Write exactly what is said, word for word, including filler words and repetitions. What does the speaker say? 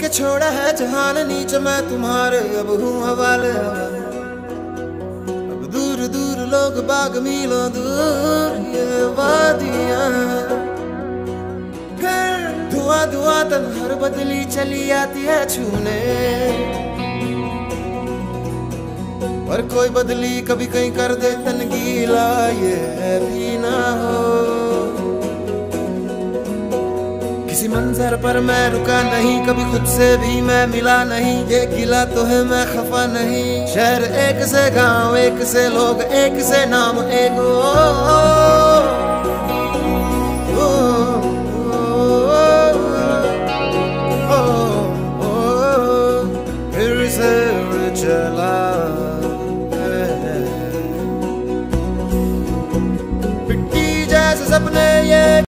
के छोड़ा है जहान नीच, मैं तुम्हारे अब हूँ हवाले। अब दूर दूर लोग बाग मीलों दूर ये वादियाँ, फिर धुआं धुआं तन हर बदली चली आती है छूने। पर कोई बदली कभी कहीं कर दे तन गीला, ये भी ना हो। किसी मंजर पर मैं रुका नहीं, कभी खुद से भी मैं मिला नहीं। ये गिला तो है मैं खफा नहीं। शहर एक से गांव, एक से लोग, एक से नाम, एक ओ, ओ, ओ,